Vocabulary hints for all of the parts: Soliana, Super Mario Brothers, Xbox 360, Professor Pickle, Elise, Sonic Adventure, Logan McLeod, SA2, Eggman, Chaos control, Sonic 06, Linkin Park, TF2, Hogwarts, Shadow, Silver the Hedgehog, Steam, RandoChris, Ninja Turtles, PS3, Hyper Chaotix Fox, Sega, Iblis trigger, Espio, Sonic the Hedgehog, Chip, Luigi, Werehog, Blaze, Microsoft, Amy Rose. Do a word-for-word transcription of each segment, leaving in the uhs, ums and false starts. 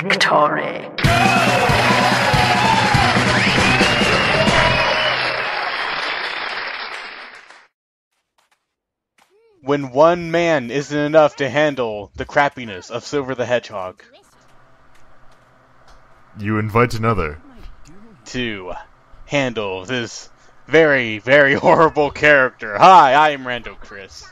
victory. When one man isn't enough to handle the crappiness of Silver the Hedgehog, you invite another to handle this very, very horrible character. Hi, I am RandoChris.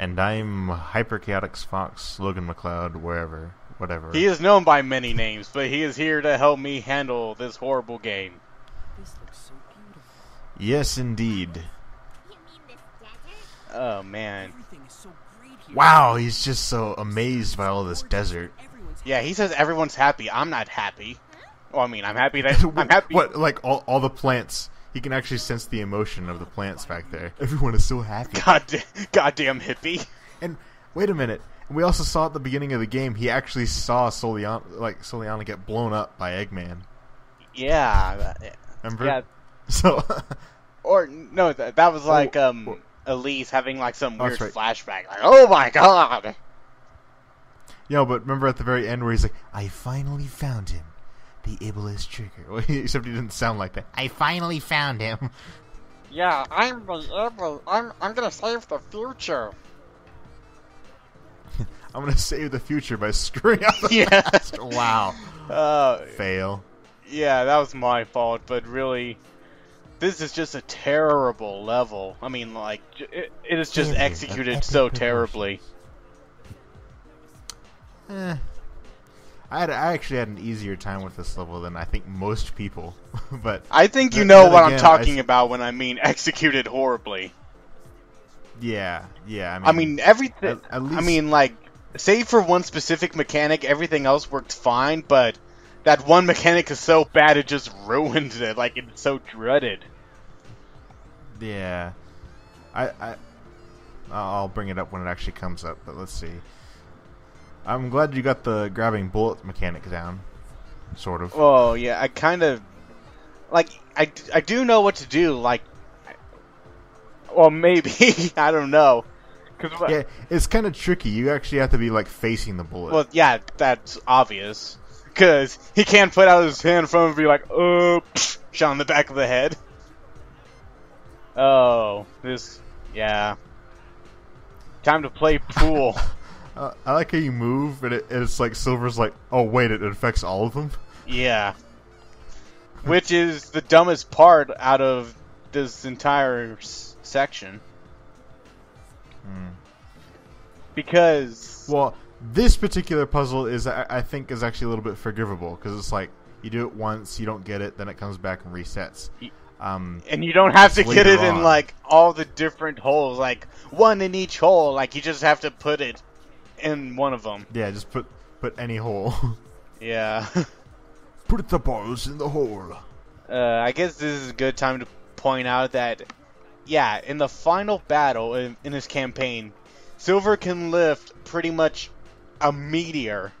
And I'm Hyper Chaotix Fox, Logan McLeod, wherever, whatever. He is known by many names, but he is here to help me handle this horrible game. This looks so beautiful. Yes, indeed. Oh, man. So wow, he's just so amazed by all this desert. Yeah, he says everyone's happy. I'm not happy. Well, I mean, I'm happy that I'm happy. What, like, all, all the plants. He can actually sense the emotion of the plants back there. Everyone is so happy. Goddamn, goddamn hippie. And, wait a minute. We also saw at the beginning of the game, he actually saw Soliana, like, Soliana get blown up by Eggman. Yeah. Remember? Yeah. So... or, no, that, that was like, oh, um... Or, Elise having like some weird right. flashback, like, oh my god! Yeah, but remember at the very end where he's like, I finally found him. The Iblis trigger. Well, he, except he didn't sound like that. I finally found him. Yeah, I'm the Iblis. I'm, I'm gonna save the future. I'm gonna save the future by screwing up the yeah. past. Wow. Uh, Fail. Yeah, that was my fault, but really... This is just a terrible level. I mean, like, it, it is just executed so terribly. Eh. I, had, I actually had an easier time with this level than I think most people. But I think you know what I'm talking about when I mean executed horribly. Yeah, yeah. I mean, I mean everything. At, at least... I mean, like, save for one specific mechanic, everything else worked fine, but... That one mechanic is so bad it just ruined it, like it's so dreaded. Yeah. I, I, I'll bring it up when it actually comes up, but let's see. I'm glad you got the grabbing bullet mechanic down. Sort of. Oh, yeah, I kind of... Like, I, I do know what to do, like... Well, maybe, I don't know. Yeah, it's kind of tricky, you actually have to be, like, facing the bullet. Well, yeah, that's obvious. Because he can't put out his hand in front of him and be like, oh, psh, shot in the back of the head. Oh, this, yeah. Time to play pool. uh, I like how you move, and it, it's like Silver's like, oh, wait, it affects all of them? Yeah. Which is the dumbest part out of this entire s section. Hmm. Because... Well... This particular puzzle is, I, I think, is actually a little bit forgivable because it's like you do it once, you don't get it, then it comes back and resets. Um, and you don't have to get it in like all the different holes, like one in each hole. Like you just have to put it in one of them. Yeah, just put put any hole. Yeah. Put the balls in the hole. Uh, I guess this is a good time to point out that, yeah, in the final battle in, in his campaign, Silver can lift pretty much a meteor,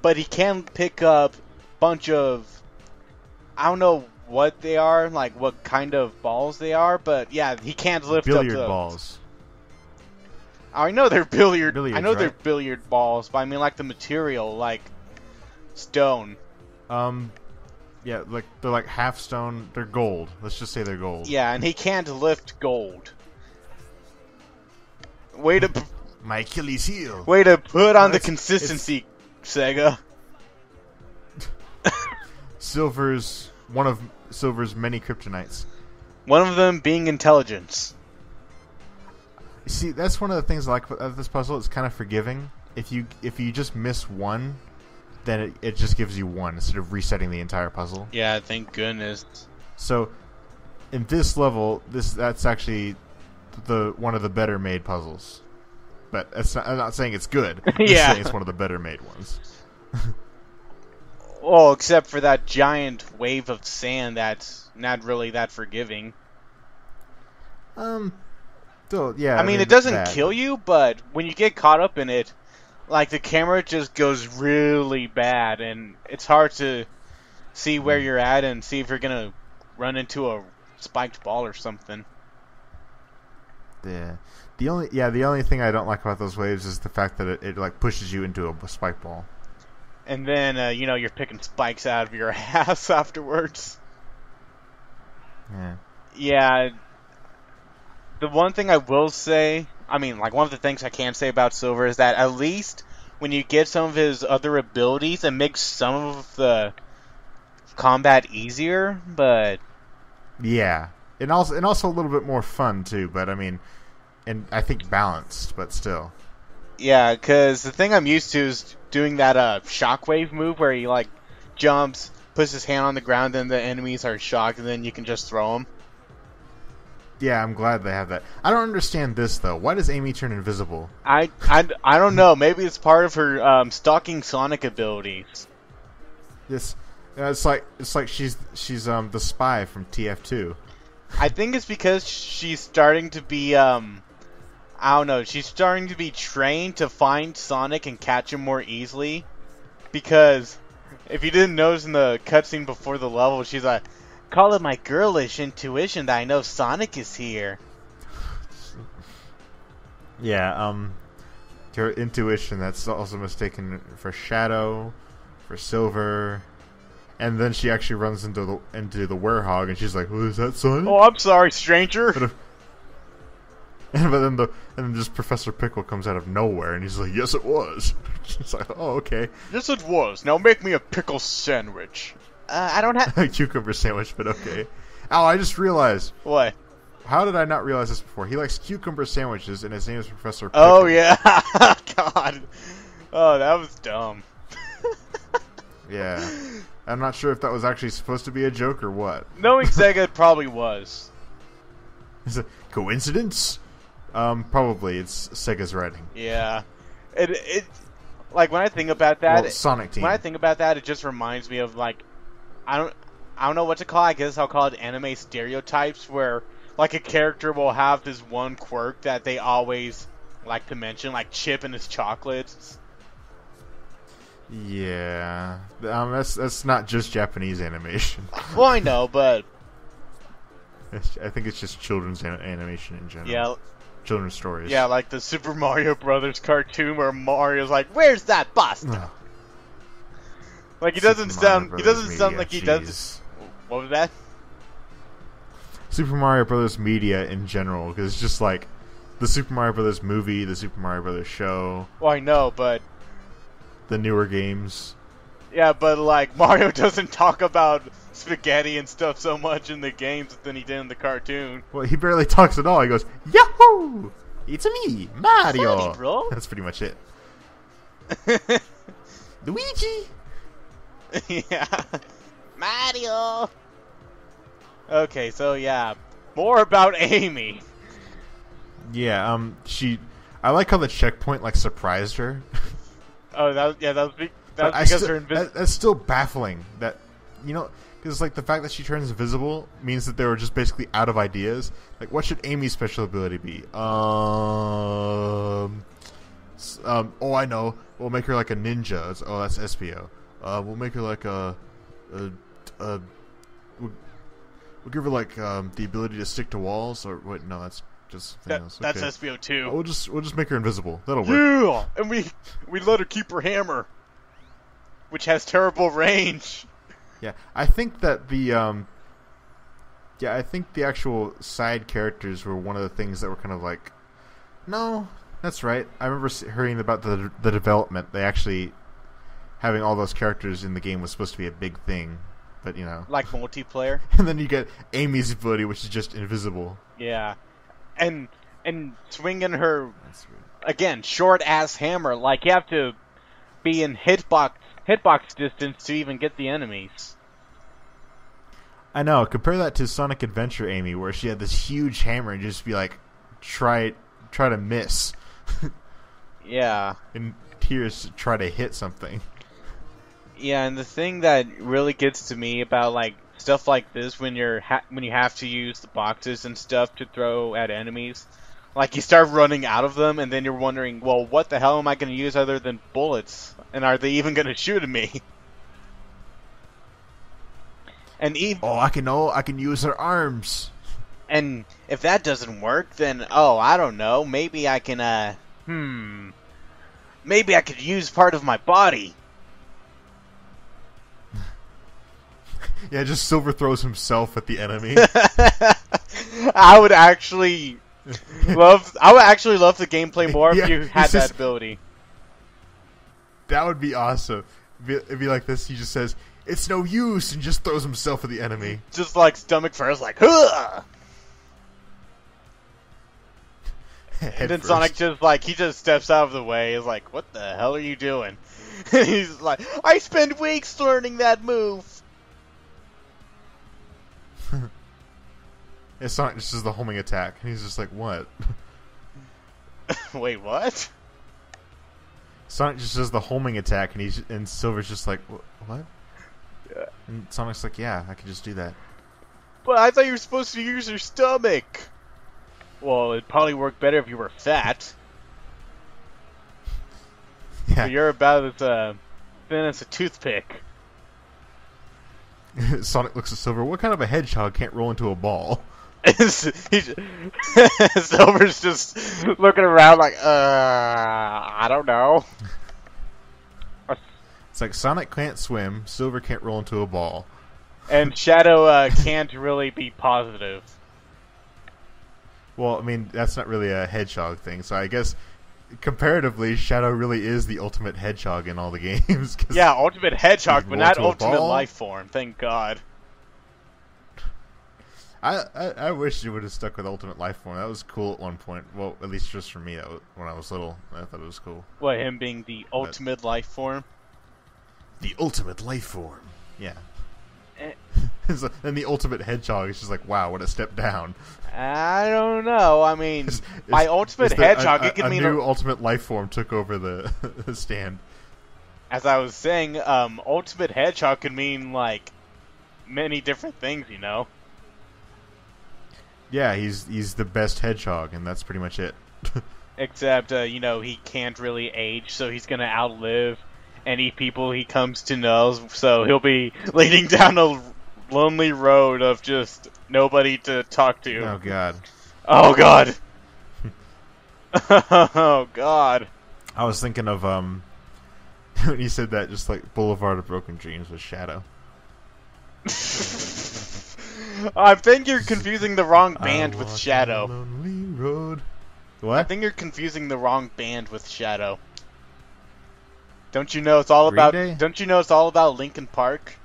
but he can pick up bunch of, I don't know what they are, like what kind of balls they are, but yeah, he can't lift billiard up billiard balls. I know they're billiard. Billiards, I know right? they're billiard balls, but I mean like the material, like stone. Um, yeah, like they're like half stone. They're gold. Let's just say they're gold. Yeah, and he can't lift gold. Way to. My Achilles heel. Way to put on well, the consistency, Sega. Silver's one of Silver's many kryptonites. One of them being intelligence. See, that's one of the things I like about this puzzle. It's kind of forgiving. If you if you just miss one, then it, it just gives you one instead of resetting the entire puzzle. Yeah, thank goodness. So, in this level, this that's actually the one of the better made puzzles. But it's not, I'm not saying it's good. I'm yeah. saying it's one of the better made ones. Oh, except for that giant wave of sand that's not really that forgiving. Um, so, yeah. I, I mean, mean, it doesn't that. kill you, but when you get caught up in it, like, the camera just goes really bad, and it's hard to see where you're at and see if you're going to run into a spiked ball or something. Yeah. The only yeah, the only thing I don't like about those waves is the fact that it, it like pushes you into a spike ball. And then, uh, you know, you're picking spikes out of your ass afterwards. Yeah. Yeah. The one thing I will say, I mean, like, one of the things I can say about Silver is that at least when you get some of his other abilities, it makes some of the combat easier, but... Yeah. And also, and also a little bit more fun, too, but, I mean, and I think balanced, but still. Yeah, because the thing I'm used to is doing that uh, shockwave move where he, like, jumps, puts his hand on the ground, and the enemies are shocked, and then you can just throw them. Yeah, I'm glad they have that. I don't understand this, though. Why does Amy turn invisible? I, I, I don't know. Maybe it's part of her um, stalking Sonic abilities. This, uh, it's like it's like she's she's um the spy from T F two. I think it's because she's starting to be um. I don't know, she's starting to be trained to find Sonic and catch him more easily, because if you didn't notice in the cutscene before the level, she's like, call it my girlish intuition that I know Sonic is here. Yeah, um, her intuition, that's also mistaken for Shadow, for Silver, and then she actually runs into the, into the werehog, and she's like, oh, is that Sonic? Oh, I'm sorry, stranger! But then the and then just Professor Pickle comes out of nowhere and he's like, yes it was. It's like, oh, okay. Yes it was. Now make me a pickle sandwich. Uh, I don't have a cucumber sandwich, but okay. Oh, I just realized. What? How did I not realize this before? He likes cucumber sandwiches and his name is Professor Pickle. Oh yeah. God. Oh, that was dumb. Yeah. I'm not sure if that was actually supposed to be a joke or what. Knowing Sega probably was. Is it coincidence? Um, probably. It's Sega's writing. Yeah. It, it, like, when I think about that... Well, Sonic Team. When I think about that, it just reminds me of, like, I don't, I don't know what to call it. I guess I'll call it anime stereotypes, where, like, a character will have this one quirk that they always like to mention, like Chip and his chocolates. Yeah. Um, that's, that's not just Japanese animation. Well, I know, but... I think it's just children's an animation in general. Yeah. Children's stories. Yeah, like the Super Mario Brothers cartoon where Mario's like, "Where's that pasta?" Like he doesn't sound. He doesn't sound like he does. What was that? Super Mario Brothers media in general, because it's just like the Super Mario Brothers movie, the Super Mario Brothers show. Well, I know, but the newer games. Yeah, but like Mario doesn't talk about spaghetti and stuff so much in the games than he did in the cartoon. Well, he barely talks at all. He goes, "Yahoo! It's me, Mario." Funny, bro. That's pretty much it. Luigi. Yeah. Mario. Okay, so yeah, more about Amy. Yeah. Um. She. I like how the checkpoint like surprised her. Oh, that was, yeah. That was, be that was because her invis- That's still baffling. That. You know, because like the fact that she turns invisible means that they were just basically out of ideas. Like, what should Amy's special ability be? Um, um oh, I know. We'll make her like a ninja. It's, oh, that's Espio. Uh, we'll make her like a, a, a we'll, we'll give her like um the ability to stick to walls. Or wait, no, that's just something that, else. Okay. That's Espio too. Oh, we'll just we'll just make her invisible. That'll yeah! work. Yeah, and we we let her keep her hammer, which has terrible range. Yeah, I think that the um, yeah, I think the actual side characters were one of the things that were kind of like, no, that's right. I remember hearing about the the development. They actually having all those characters in the game was supposed to be a big thing, but you know, like multiplayer. And then you get Amy's ability, which is just invisible. Yeah, and and swinging her again, short ass hammer. Like you have to be in hitbox. hitbox distance to even get the enemies. I know, compare that to Sonic Adventure Amy, where she had this huge hammer and just be like, try try to miss. Yeah. And tears try to hit something. Yeah, and the thing that really gets to me about like stuff like this when you're ha when you have to use the boxes and stuff to throw at enemies, like you start running out of them and then you're wondering, well, what the hell am I going to use other than bullets? And are they even going to shoot at me? And even oh, I can oh, I can use her arms. And if that doesn't work, then oh, I don't know. Maybe I can uh, hmm, maybe I could use part of my body. Yeah, just Silver throws himself at the enemy. I would actually love. I would actually love the gameplay more yeah, if you had that ability. That would be awesome. It'd be, it'd be like this. He just says, "It's no use," and just throws himself at the enemy. Just like stomach first, like huh. Head and then first. Sonic just like he just steps out of the way. Is like, "What the hell are you doing?" He's like, "I spent weeks learning that move." It's not just the homing attack, and he's just like, "What?" Wait, what? Sonic just does the homing attack, and he's and Silver's just like, "What?" Yeah. And Sonic's like, "Yeah, I can just do that." But I thought you were supposed to use your stomach. Well, it'd probably work better if you were fat. Yeah. But you're about as uh, thin as a toothpick. Sonic looks at Silver. What kind of a hedgehog can't roll into a ball? Silver's just looking around like, uh, I don't know. It's like Sonic can't swim, Silver can't roll into a ball. And Shadow uh, can't really be positive. Well, I mean, that's not really a hedgehog thing, so I guess comparatively, Shadow really is the ultimate hedgehog in all the games. Yeah, ultimate hedgehog, but not ultimate ball. Life form, thank God. I, I I wish you would have stuck with ultimate life form. That was cool at one point. Well, at least just for me, that was, when I was little, I thought it was cool. What, him being the ultimate but, life form? The ultimate life form, yeah. Eh. And the ultimate hedgehog is just like, wow, what a step down. I don't know. I mean, it's, it's, by ultimate hedgehog, a, a, it could a mean... new a new ultimate life form took over the, the stand. As I was saying, um, ultimate hedgehog could mean, like, many different things, you know? Yeah, he's, he's the best hedgehog, and that's pretty much it. Except, uh, you know, he can't really age, so he's going to outlive any people he comes to know, so he'll be leading down a lonely road of just nobody to talk to. Oh god. Oh god. Oh god. I was thinking of um when you said that, just like Boulevard of Broken Dreams with Shadow. I think you're confusing the wrong band I with Shadow. Lonely road. What? I think you're confusing the wrong band with Shadow. Don't you know it's all Green about Day? Don't you know it's all about Linkin Park?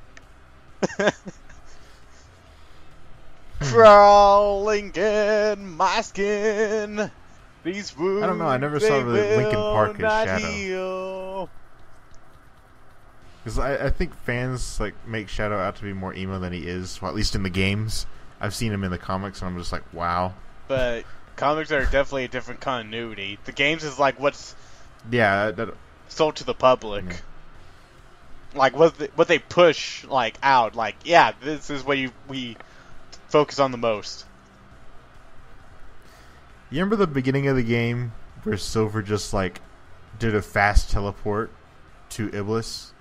Crawling in my skin, these wounds I don't know. I never saw really Linkin Park as Shadow. Because I, I think fans like make Shadow out to be more emo than he is. Well, at least in the games, I've seen him in the comics, and I'm just like, wow. But comics are definitely a different continuity. The games is like what's yeah that, that, sold to the public. Yeah. Like what they, what they push like out. Like yeah, this is what you we. focus on the most. You remember the beginning of the game where Silver just like did a fast teleport to Iblis?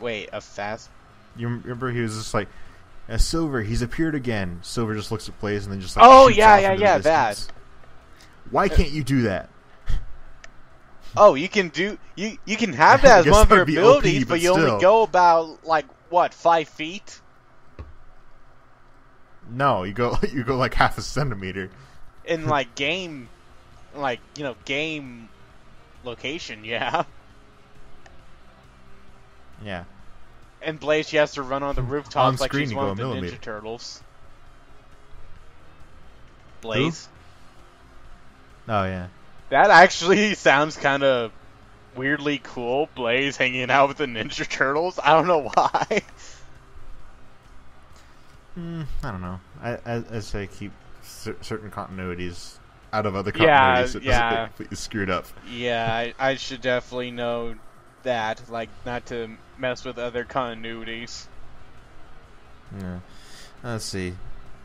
Wait, a fast? You remember he was just like, Silver, he's appeared again. Silver just looks at Blaze and then just like, oh yeah, yeah, yeah, that. Why can't you do that? Oh, you can do you you can have that as one of your abilities, O P, but, but you still. Only go about like what five feet. No, you go you go like half a centimeter. In like game, like you know game location, yeah. Yeah. And Blaze, she has to run on the rooftops like she's one of the Ninja Turtles. Blaze. Who? Oh yeah. That actually sounds kind of weirdly cool. Blaze hanging out with the Ninja Turtles. I don't know why. Mm, I don't know. I, I, I say keep cer certain continuities out of other continuities. Yeah, so it yeah. doesn't get completely screwed up. Yeah, I, I should definitely know that. Like, not to mess with other continuities. Yeah. Let's see.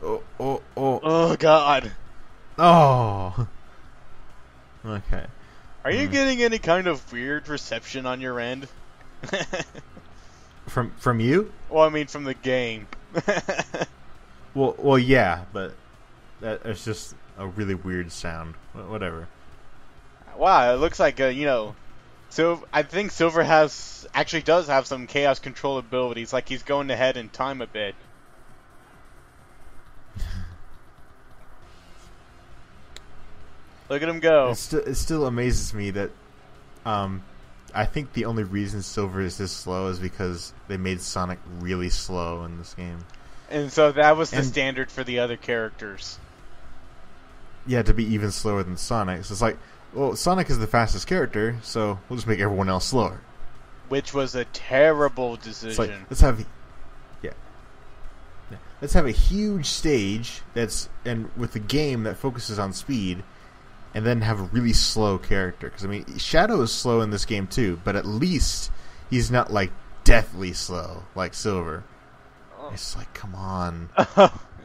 Oh, oh, oh. Oh, God. Oh. Okay. Are mm. you getting any kind of weird reception on your end? from from you? Well, I mean, from the game. well, well, yeah, but that, it's just a really weird sound. Whatever. Wow, it looks like a, you know, So I think Silver has actually does have some Chaos Control abilities, like he's going ahead in time a bit. Look at him go. It, st it still amazes me that um, I think the only reason Silver is this slow is because they made Sonic really slow in this game. And so that was the and, standard for the other characters. Yeah, to be even slower than Sonic. So it's like, well, Sonic is the fastest character, so we'll just make everyone else slower. Which was a terrible decision. It's like, let's have... Yeah. yeah. Let's have a huge stage that's... And with a game that focuses on speed... And then have a really slow character. Because, I mean, Shadow is slow in this game, too. But at least he's not, like, deathly slow like Silver. Oh. It's like, come on.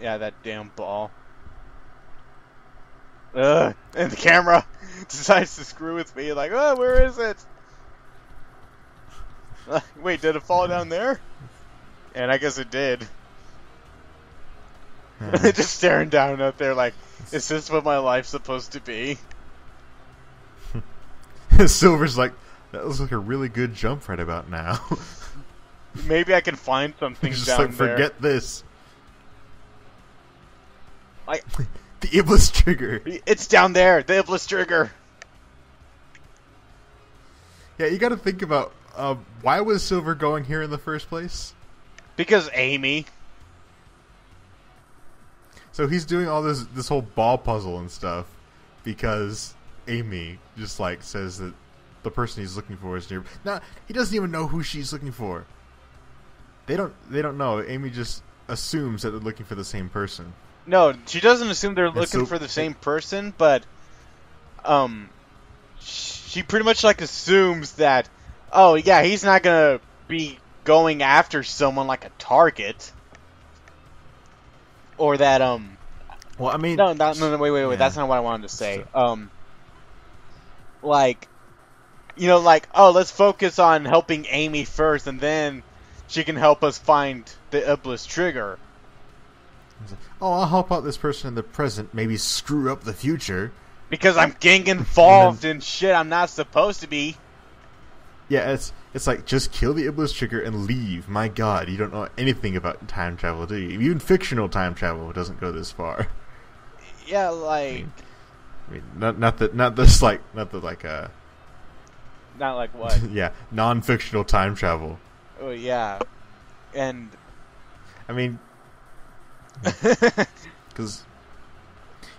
Yeah, that damn ball. Ugh. And the camera decides to screw with me. Like, oh, where is it? Wait, did it fall down there? And I guess it did. Just staring down out there like, is this what my life's supposed to be? Silver's like, that looks like a really good jump right about now. Maybe I can find something just down like, there. Forget this. I... The Iblis trigger. It's down there. The Iblis trigger. Yeah, you gotta think about, uh, why was Silver going here in the first place? Because Amy... So he's doing all this this whole ball puzzle and stuff because Amy just like says that the person he's looking for is near. Now he doesn't even know who she's looking for. They don't they don't know. Amy just assumes that they're looking for the same person. No, she doesn't assume they're and looking so, for the same person, but um, she pretty much like assumes that. Oh yeah, he's not gonna be going after someone like a target. Or that, um... Well, I mean... No, no, no, no wait, wait, wait. Yeah. That's not what I wanted to say. Um, like, you know, like, oh, let's focus on helping Amy first, and then she can help us find the Iblis trigger. Oh, I'll help out this person in the present, maybe screw up the future. Because I'm getting involved then, in shit I'm not supposed to be. Yeah, it's it's like, just kill the Iblis trigger and leave. My god, you don't know anything about time travel, do you? Even fictional time travel doesn't go this far. Yeah, like... I mean, I mean not, not that, not this, like, not the, like, uh... Not like what? Yeah, non-fictional time travel. Oh, yeah. And... I mean... Because...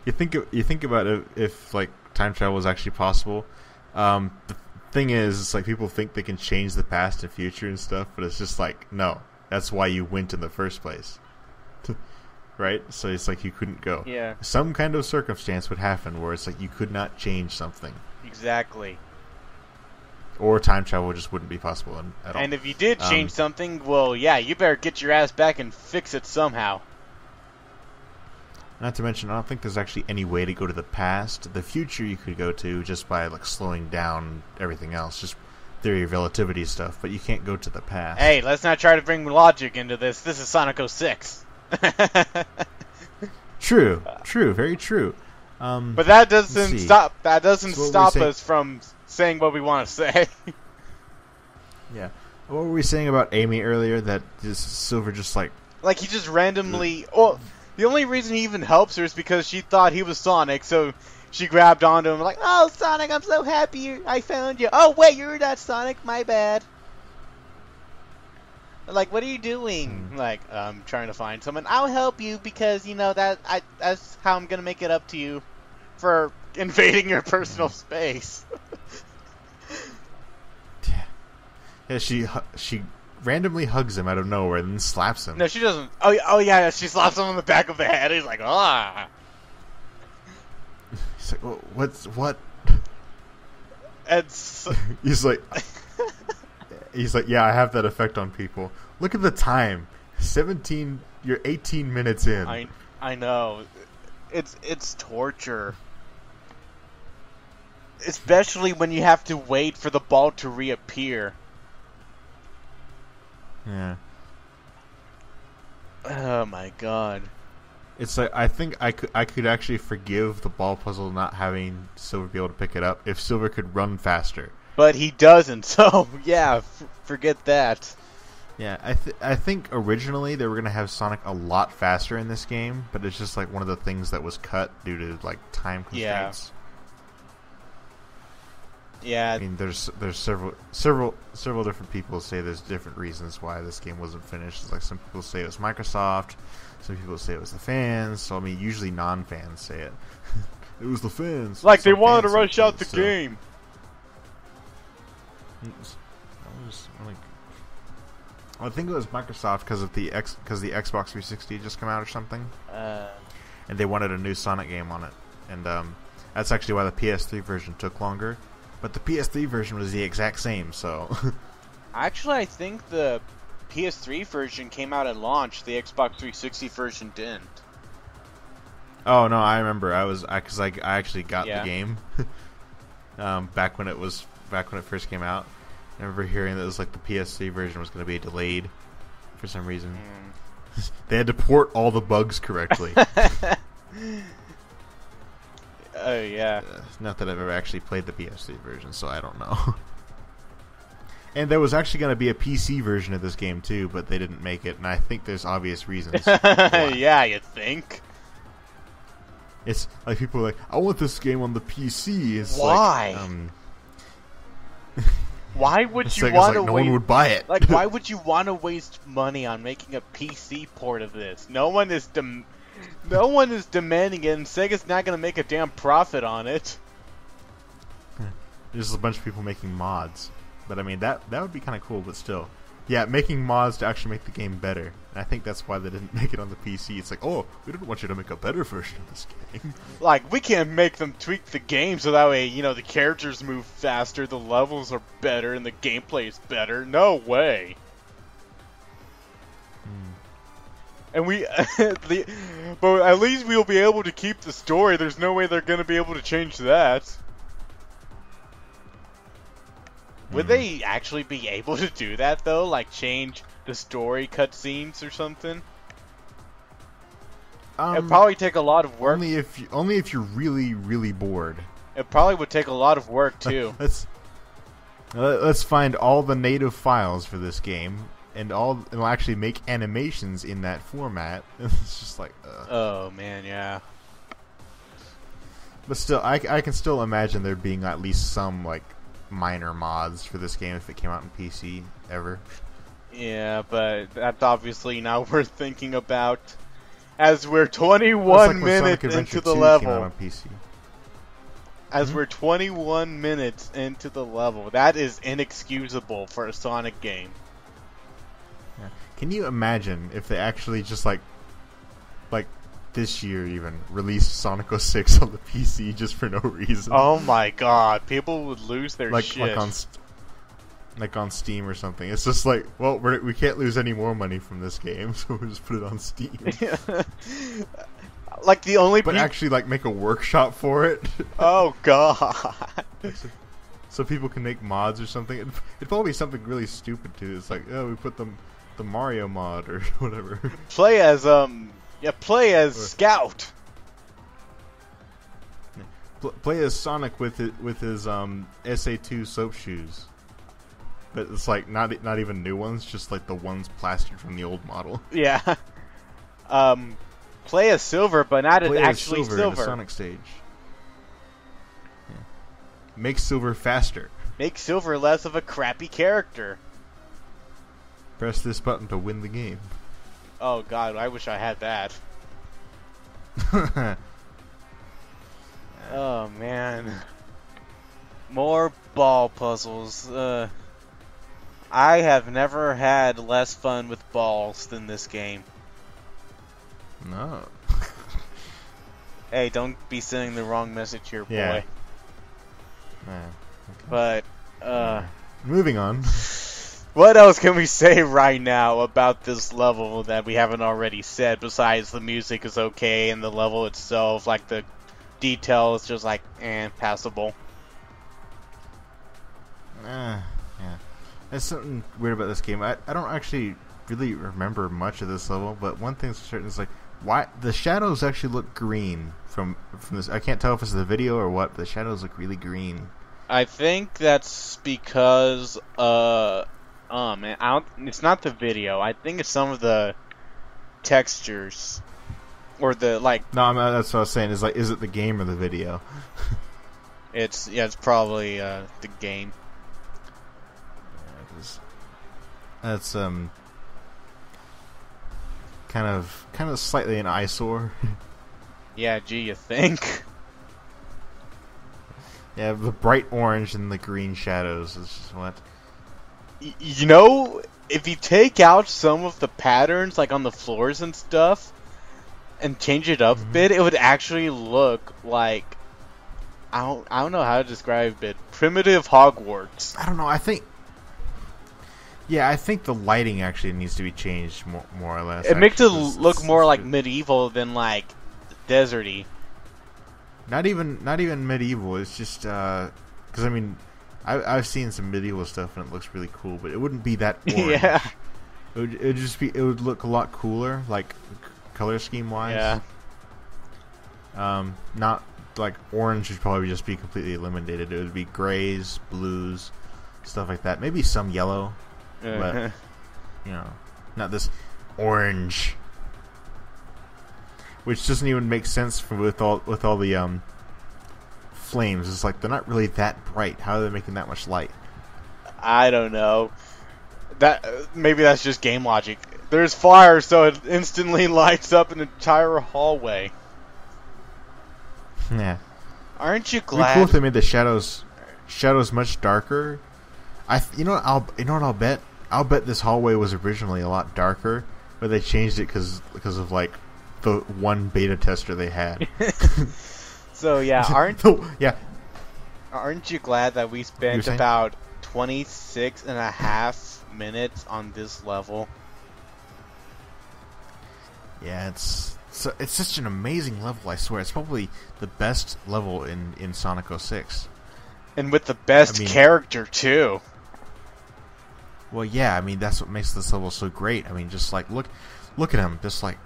you think, you think about it, if, like, time travel is actually possible, um... the thing is, it's like people think they can change the past and future and stuff, but it's just like, no, that's why you went in the first place. Right? So it's like you couldn't go. Yeah. Some kind of circumstance would happen where it's like you could not change something. Exactly. Or time travel just wouldn't be possible in, at all. And if you did change um, something, well, yeah, you better get your ass back and fix it somehow. Not to mention, I don't think there's actually any way to go to the past. The future you could go to just by like slowing down everything else. Just theory of relativity stuff. But you can't go to the past. Hey, let's not try to bring logic into this. This is Sonic oh six. True. True. Very true. Um, but that doesn't stop, that doesn't so stop us from saying what we want to say. Yeah. What were we saying about Amy earlier? That just Silver just like... Like he just randomly... Oh, the only reason he even helps her is because she thought he was Sonic, so she grabbed onto him like, oh, Sonic, I'm so happy I found you. Oh, wait, you're not Sonic, my bad. Like, what are you doing? Mm. Like, I'm trying to find someone. I'll help you because, you know, that I that's how I'm going to make it up to you for invading your personal space. Yeah. Yeah, she... she randomly hugs him out of nowhere and then slaps him. No, she doesn't. Oh, oh yeah, yeah, she slaps him on the back of the head. He's like, ah. He's like, well, what's what? And so he's like, he's like, yeah, I have that effect on people. Look at the time, seventeen. You're eighteen minutes in. I, I know, it's it's torture, especially when you have to wait for the ball to reappear. Yeah. Oh my god. It's like I think I could I could actually forgive the ball puzzle not having Silver be able to pick it up if Silver could run faster. but he doesn't. So yeah, f forget that. Yeah, I th I think originally they were gonna have Sonic a lot faster in this game, but it's just like one of the things that was cut due to like time constraints. Yeah. Yeah. I mean, there's there's several several several different people say there's different reasons why this game wasn't finished. It's like some people say it was Microsoft, some people say it was the fans. So I mean, usually non-fans say it. It was the fans. Like they wanted to rush out the game. I think it was Microsoft because of the X, because the Xbox three sixty just came out or something, uh, and they wanted a new Sonic game on it, and um, that's actually why the P S three version took longer. But the P S three version was the exact same, so. Actually, I think the P S three version came out at launch. The Xbox three sixty version didn't. Oh no, I remember. I was because I, I, I actually got yeah. the game um, back when it was back when it first came out. I remember hearing that it was like the P S three version was going to be delayed for some reason. Mm. They had to port all the bugs correctly. Oh yeah. Uh, not that I've ever actually played the P S three version, so I don't know. And there was actually going to be a P C version of this game too, but they didn't make it, and I think there's obvious reasons. Yeah, you think? It's like people are like, "I want this game on the P C." It's why? Like, um, why would it's you like, want like to? No one would buy it. Like, why would you want to waste money on making a P C port of this? No one is dem no one is demanding it, and Sega's not going to make a damn profit on it. There's a bunch of people making mods, but I mean that that would be kind of cool. But still, yeah, making mods to actually make the game better. And I think that's why they didn't make it on the P C. It's like, oh, we didn't want you to make a better version of this game. Like, we can't make them tweak the game so that way, you know, the characters move faster, the levels are better, and the gameplay is better. No way. Mm. And we... the, but at least we'll be able to keep the story. There's no way they're going to be able to change that. Mm. Would they actually be able to do that, though? Like, change... the story cutscenes or something. Um, It'd probably take a lot of work. Only if you, only if you're really really bored. It probably would take a lot of work too. let's let's find all the native files for this game, and all it'll actually make animations in that format. It's just like. Ugh. Oh man, yeah. But still, I I can still imagine there being at least some like minor mods for this game if it came out on P C ever. Yeah, but that's obviously not worth thinking about as we're twenty-one minutes into the level. As we're twenty-one minutes into the level. That is inexcusable for a Sonic game. Yeah. Can you imagine if they actually just like like this year even released Sonic oh six on the P C just for no reason? Oh my god, people would lose their like, shit. Like on Like on Steam or something. It's just like, well, we're, we can't lose any more money from this game, so we'll just put it on Steam. Like the only, but actually, like make a workshop for it. Oh god! so, so people can make mods or something. It'd, it'd probably be something really stupid too. It's like, oh, we put the the Mario mod or whatever. Play as um, yeah, play as or, Scout. Pl play as Sonic with it with his um S A two soap shoes. But it's like not not even new ones, just like the ones plastered from the old model. Yeah. Um, play as Silver, but not play as actually Silver. Silver. In the Sonic stage. Yeah. Make Silver faster. Make Silver less of a crappy character. Press this button to win the game. Oh god, I wish I had that. Oh man. More ball puzzles. Uh. I have never had less fun with balls than this game. No. Hey, don't be sending the wrong message here, boy. Yeah. Yeah. Okay. But, uh... moving on. What else can we say right now about this level that we haven't already said, besides the music is okay and the level itself, like the detail is just like, eh, passable. Uh, yeah. There's something weird about this game. I, I don't actually really remember much of this level, but one thing's for certain is like why the shadows actually look green from from this. I can't tell if it's the video or what, but the shadows look really green. I think that's because, uh, oh man, I don't, it's not the video. I think it's some of the textures, or the, like... No, I mean, that's what I was saying, is like, is it the game or the video? It's, yeah, it's probably, uh, the game. Yeah, 'cause that's, um, kind of, kind of slightly an eyesore. Yeah, gee, you think? Yeah, the bright orange and the green shadows is just what... You know, if you take out some of the patterns, like on the floors and stuff, and change it up mm-hmm. a bit, it would actually look like... I don't, I don't know how to describe it. Primitive Hogwarts. I don't know, I think... Yeah, I think the lighting actually needs to be changed more, more or less. It actually makes it it's, look it's, more it's like good. medieval than, like, deserty. Not even, not even medieval. It's just because uh, I mean, I, I've seen some medieval stuff and it looks really cool, but it wouldn't be that orange. Yeah, it would it'd just be. It would look a lot cooler, like color scheme wise. Yeah. Um, not like orange would probably just be completely eliminated. It would be grays, blues, stuff like that. Maybe some yellow, uh-huh. but you know, not this orange. Which doesn't even make sense for, with all with all the um, flames. It's like they're not really that bright. How are they making that much light? I don't know. That maybe that's just game logic. There's fire, so it instantly lights up an entire hallway. Yeah. Aren't you glad? It'd be cool if they made the shadows shadows much darker. I you know what I'll you know what I'll bet I'll bet this hallway was originally a lot darker, but they changed it because because of like. The one beta tester they had. So yeah, aren't the, yeah, aren't you glad that we spent about twenty-six and a half minutes on this level? Yeah, it's it's, it's such an amazing level. I swear, it's probably the best level in in Sonic oh six, and with the best I mean, character too. Well, yeah, I mean that's what makes this level so great. I mean, just like look, look at him, just like.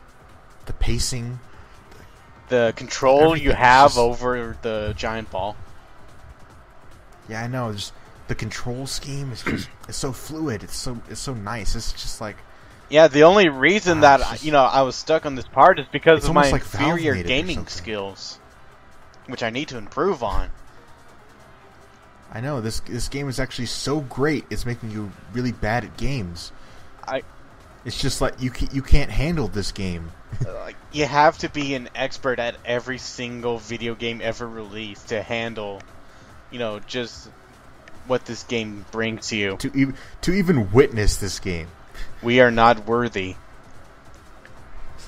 The pacing, the, the control you have just, over the giant ball. Yeah, I know. Just the control scheme is just it's so fluid. It's so it's so nice. It's just like yeah. The only reason wow, that just, you know I was stuck on this part is because of my like inferior gaming skills, which I need to improve on. I know this this game is actually so great. It's making you really bad at games. I. It's just like you you can't handle this game. You have to be an expert at every single video game ever released to handle, you know, just what this game brings to you. To even to even witness this game, we are not worthy.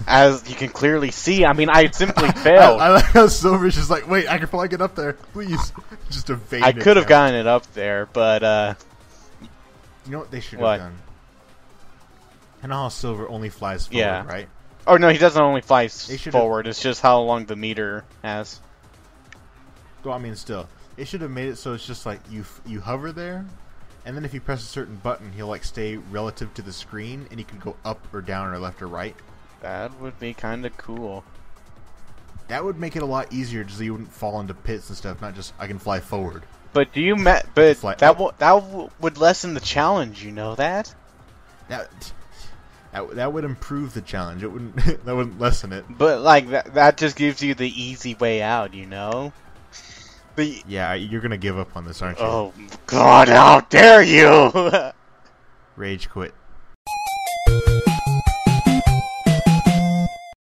As you can clearly see, I mean, I simply failed. I, I like how Silver's just like, wait, I can probably get up there, please. Just evade. I could have gotten it up there, but uh, you know what they should have done. And all Silver only flies forward, yeah. right? Oh, no, he doesn't only fly forward. It's just how long the meter has. Well, I mean, still. It should have made it so it's just like you you hover there, and then if you press a certain button, he'll like stay relative to the screen, and he can go up or down or left or right. That would be kind of cool. That would make it a lot easier so you wouldn't fall into pits and stuff, not just I can fly forward. But do you ma But fly that, w that w would lessen the challenge, you know that? That... That, that would improve the challenge. It wouldn't. That wouldn't lessen it. But like that, that just gives you the easy way out, you know. The, yeah, you're gonna give up on this, aren't you? Oh God! How dare you! Rage quit.